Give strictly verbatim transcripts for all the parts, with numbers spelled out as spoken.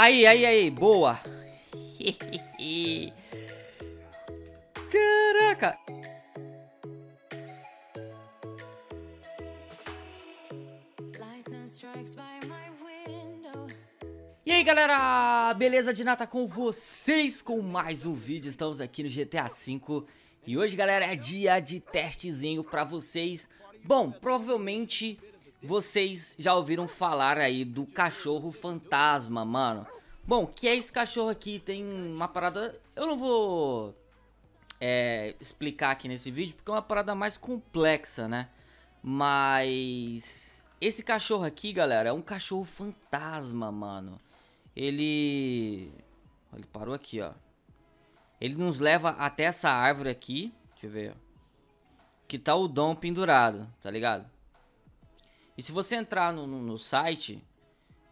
Aí, aí, aí, boa. Caraca. E aí galera, beleza? Dinata com vocês com mais um vídeo. Estamos aqui no G T A cinco e hoje galera é dia de testezinho pra vocês. Bom, provavelmente vocês já ouviram falar aí do cachorro fantasma, mano. Bom, que é esse cachorro aqui, tem uma parada, eu não vou é, explicar aqui nesse vídeo porque é uma parada mais complexa, né? Mas esse cachorro aqui galera é um cachorro fantasma, mano. Ele... ele parou aqui, ó. Ele nos leva até essa árvore aqui. Deixa eu ver, ó. Que tá o Dom pendurado, tá ligado? E se você entrar no, no, no site...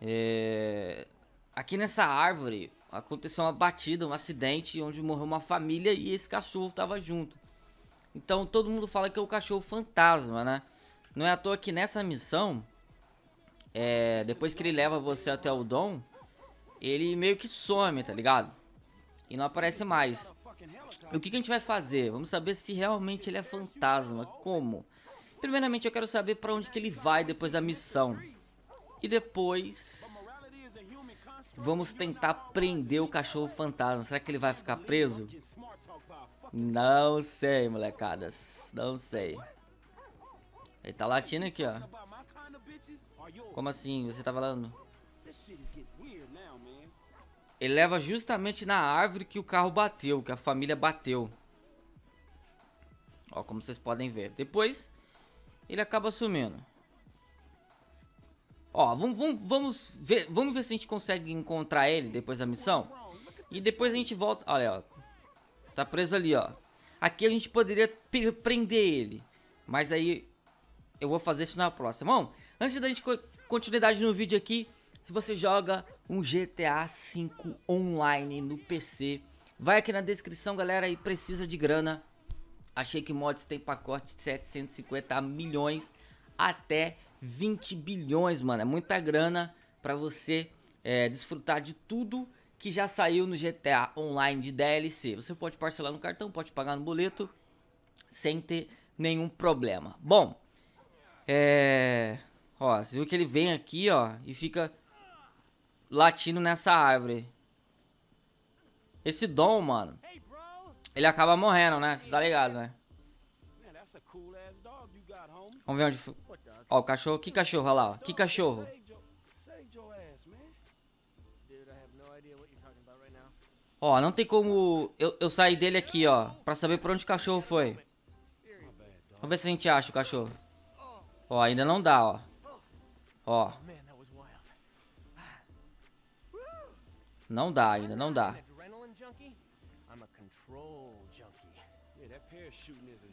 É... aqui nessa árvore aconteceu uma batida, um acidente, onde morreu uma família e esse cachorro tava junto. Então todo mundo fala que é o cachorro fantasma, né? Não é à toa que nessa missão... É... depois que ele leva você até o Dom... ele meio que some, tá ligado? E não aparece mais. E o que, que a gente vai fazer? Vamos saber se realmente ele é fantasma. Como? Primeiramente eu quero saber pra onde que ele vai depois da missão. E depois vamos tentar prender o cachorro fantasma. Será que ele vai ficar preso? Não sei, molecadas. Não sei. Ele tá latindo aqui, ó. Como assim? Você tá falando? Ele leva justamente na árvore que o carro bateu, que a família bateu. Ó, como vocês podem ver. Depois, ele acaba sumindo. Ó, vamos, vamos, vamos, ver, vamos ver se a gente consegue encontrar ele depois da missão. E depois a gente volta... Olha, ó. Tá preso ali, ó. Aqui a gente poderia prender ele. Mas aí, eu vou fazer isso na próxima. Bom, antes da gente continuidade no vídeo aqui, se você joga... um G T A cinco online no P C, vai aqui na descrição galera, e precisa de grana. Achei que mods tem pacote de setecentos e cinquenta milhões até vinte bilhões, mano. É muita grana pra você é, desfrutar de tudo que já saiu no G T A Online de D L C. Você pode parcelar no cartão, pode pagar no boleto, sem ter nenhum problema. Bom, é... ó, você viu que ele vem aqui, ó, e fica... latindo nessa árvore. Esse Dom, mano, ele acaba morrendo, né? Vocês tá ligado, né? Vamos ver onde... ó, o cachorro. Que cachorro, olha lá, ó. Que cachorro. Ó, não tem como eu, eu sair dele aqui, ó, pra saber pra onde o cachorro foi. Vamos ver se a gente acha o cachorro. Ó, ainda não dá, ó. Ó. Não dá ainda, não dá.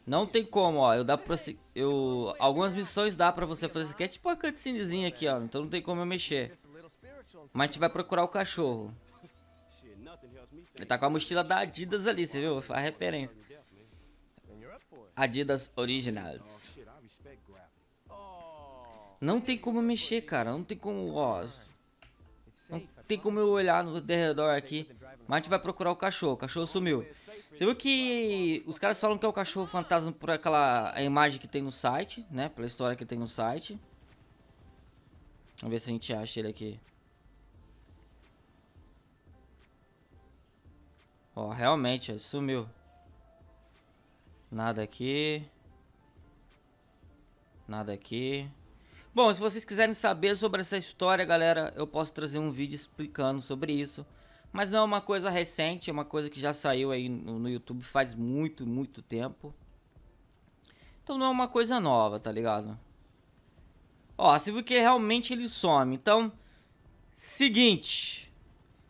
Não tem como, ó. Eu dá pra... eu... algumas missões dá pra você fazer isso aqui. É tipo uma cutscenezinha aqui, ó. Então não tem como eu mexer. Mas a gente vai procurar o cachorro. Ele tá com a mochila da Adidas ali, você viu? A referência. Adidas Originals. Não tem como mexer, cara. Não tem como, ó... não tem como eu olhar no derredor aqui. Mas a gente vai procurar o cachorro. O cachorro sumiu. Você viu que os caras falam que é o cachorro fantasma por aquela a imagem que tem no site, né? Pela história que tem no site. Vamos ver se a gente acha ele aqui. Ó, realmente, ó, sumiu. Nada aqui. Nada aqui. Bom, se vocês quiserem saber sobre essa história, galera, eu posso trazer um vídeo explicando sobre isso. Mas não é uma coisa recente, é uma coisa que já saiu aí no, no YouTube faz muito, muito tempo. Então não é uma coisa nova, tá ligado? Ó, você viu que realmente ele some. Então, seguinte.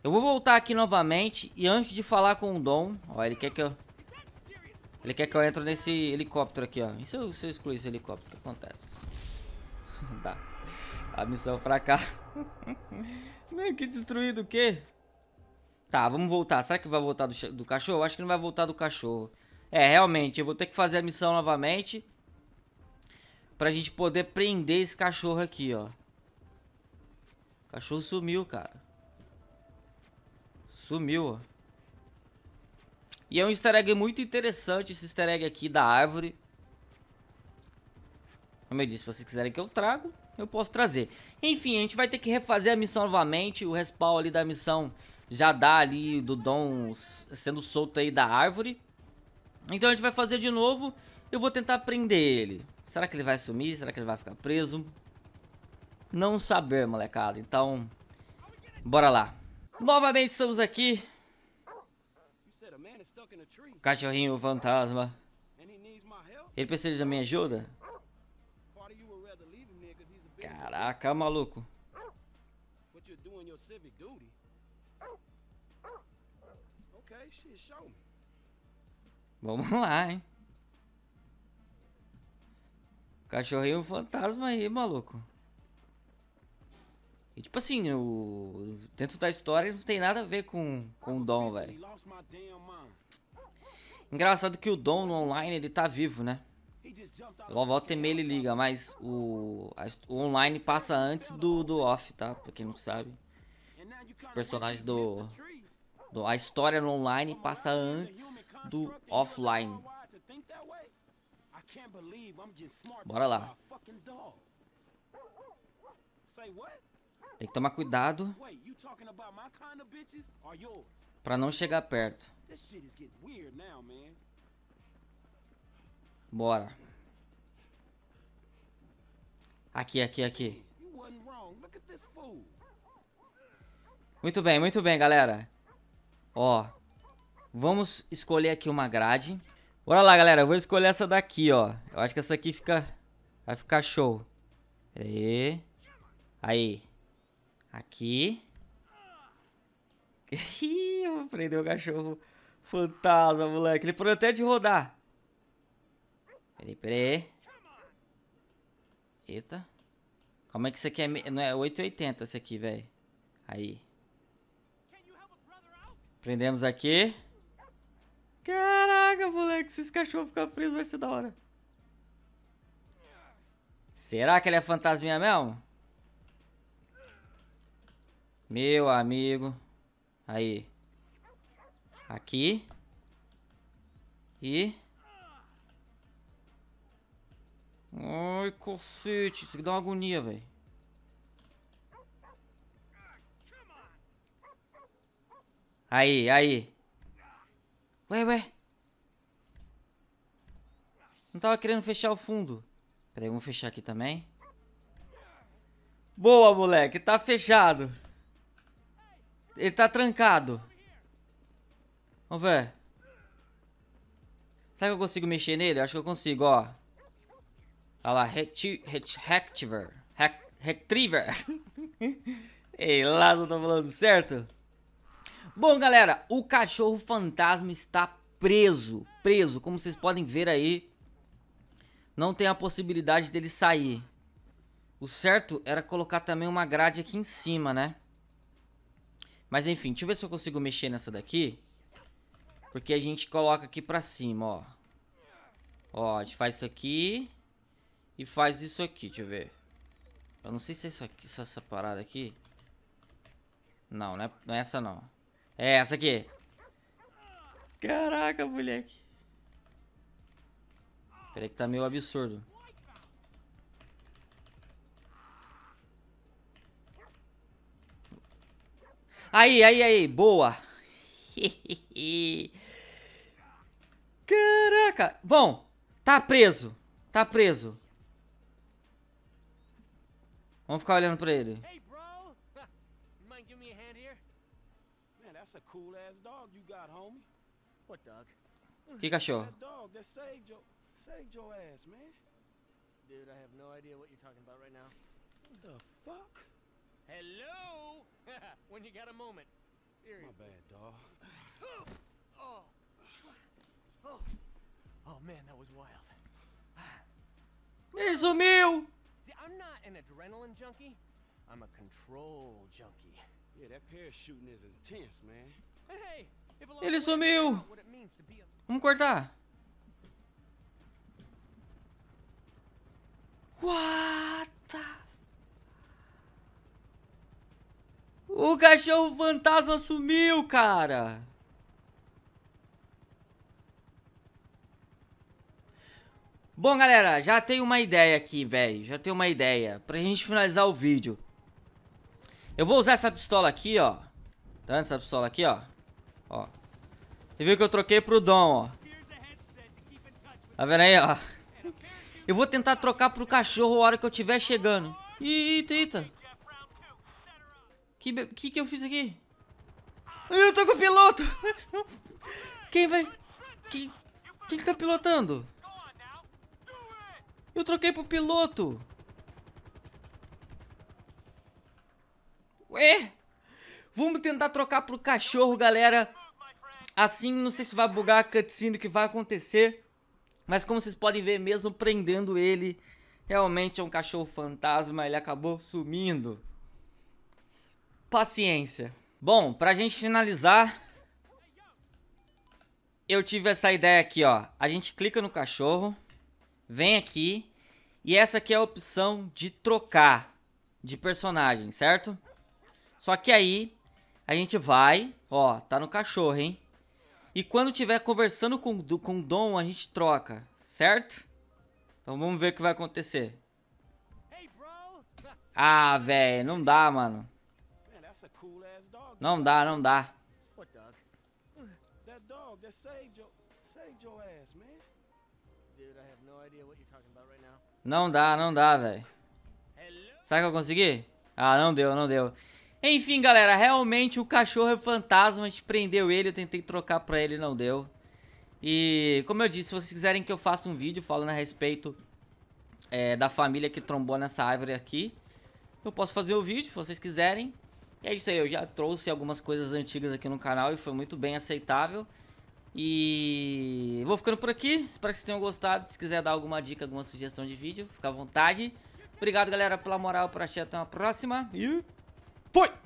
Eu vou voltar aqui novamente e antes de falar com o Dom... ó, ele quer que eu... ele quer que eu entre nesse helicóptero aqui, ó. E se eu, se eu excluir esse helicóptero, o que acontece? Tá, a missão pra cá. Meio que destruído o quê? Tá, vamos voltar. Será que vai voltar do, do cachorro? Acho que não vai voltar do cachorro. É, realmente, eu vou ter que fazer a missão novamente pra gente poder prender esse cachorro aqui, ó. O cachorro sumiu, cara. Sumiu. E é um easter egg muito interessante, esse easter egg aqui da árvore. Como eu disse, se vocês quiserem que eu trago, eu posso trazer. Enfim, a gente vai ter que refazer a missão novamente. O respawn ali da missão já dá ali do Dom sendo solto aí da árvore. Então a gente vai fazer de novo. Eu vou tentar prender ele. Será que ele vai sumir? Será que ele vai ficar preso? Não saber, molecada. Então, bora lá. Novamente estamos aqui. Cachorrinho fantasma. Ele precisa da minha ajuda? Caraca, maluco. Vamos lá, hein. Cachorrinho fantasma aí, maluco. E tipo assim, o... dentro da história não tem nada a ver com, com o Dom, velho. Engraçado que o Dom no online, ele tá vivo, né? O volta e meia ele liga, mas o... o online passa antes do, do off, tá? Pra quem não sabe. Os personagens do... do... a história no online passa antes do offline. Bora lá. Tem que tomar cuidado pra não chegar perto. Bora. Aqui, aqui, aqui. Muito bem, muito bem, galera. Ó, vamos escolher aqui uma grade. Bora lá, galera, eu vou escolher essa daqui, ó. Eu acho que essa aqui fica... vai ficar show. Aí. Aí. Aqui. Ih, eu vou prender o cachorro fantasma, moleque. Ele pode até de rodar. Peraí, peraí. Eita. Como é que isso aqui é... não é oitocentos e oitenta esse aqui, velho. Aí. Prendemos aqui. Caraca, moleque. Se esse cachorro ficar preso, vai ser da hora. Será que ele é fantasminha mesmo? Meu amigo. Aí. Aqui. E... ai, cacete. Isso aqui dá uma agonia, velho. Aí, aí. Ué, ué. Não tava querendo fechar o fundo. Peraí, vamos fechar aqui também. Boa, moleque. Tá fechado. Ele tá trancado. Vamos ver. Será que eu consigo mexer nele? Acho que eu consigo, ó. Olha lá, Retriever. Retriever. Ei, lá, eu tô falando certo? Bom, galera, o cachorro fantasma está preso. Preso, como vocês podem ver aí. Não tem a possibilidade dele sair. O certo era colocar também uma grade aqui em cima, né? Mas enfim, deixa eu ver se eu consigo mexer nessa daqui. Porque a gente coloca aqui pra cima, ó. Ó, a gente faz isso aqui. E faz isso aqui, deixa eu ver. Eu não sei se é essa, aqui, se é essa parada aqui. Não, não é, não é essa não. É essa aqui. Caraca, moleque. Peraí que tá meio absurdo. Aí, aí, aí, boa. Caraca. Bom, tá preso. Tá preso. Vamos ficar olhando pra ele. Que cachorro? Ele sumiu! I'm not an adrenaline junkie. I'm a control junkie. Yeah, that parachuting is intense, man. Hey, if a lot Ele sumiu. Vamos cortar. What the... O cachorro fantasma sumiu, cara. Bom, galera, já tem uma ideia aqui, velho. Já tem uma ideia pra gente finalizar o vídeo. Eu vou usar essa pistola aqui, ó. Tá vendo essa pistola aqui, ó? Ó. Você viu que eu troquei pro Dom, ó. Tá vendo aí, ó? Eu vou tentar trocar pro cachorro a hora que eu tiver chegando. Ih, eita, eita. Que, que que eu fiz aqui? Eu tô com o piloto. Quem vai... Quem, quem tá pilotando? Eu troquei pro piloto. Ué? Vamos tentar trocar pro cachorro, galera. Assim, não sei se vai bugar a cutscene que vai acontecer. Mas como vocês podem ver, mesmo prendendo ele, realmente é um cachorro fantasma, ele acabou sumindo. Paciência. Bom, pra gente finalizar, eu tive essa ideia aqui, ó. A gente clica no cachorro, vem aqui, e essa aqui é a opção de trocar de personagem, certo? Só que aí, a gente vai, ó, tá no cachorro, hein? E quando tiver conversando com, com o Dom, a gente troca, certo? Então vamos ver o que vai acontecer. Ah, velho, não dá, mano. Não dá, não dá. Não dá, não dá, velho. Será que eu consegui? Ah, não deu, não deu. Enfim, galera, realmente o cachorro é fantasma, a gente prendeu ele, eu tentei trocar pra ele, não deu. E, como eu disse, se vocês quiserem que eu faça um vídeo falando a respeito é, da família que trombou nessa árvore aqui, eu posso fazer o vídeo, se vocês quiserem. E é isso aí, eu já trouxe algumas coisas antigas aqui no canal e foi muito bem aceitável. E vou ficando por aqui, espero que vocês tenham gostado. Se quiser dar alguma dica, alguma sugestão de vídeo, fica à vontade. Obrigado, galera, pela moral, por assistir, até uma próxima e... Foi!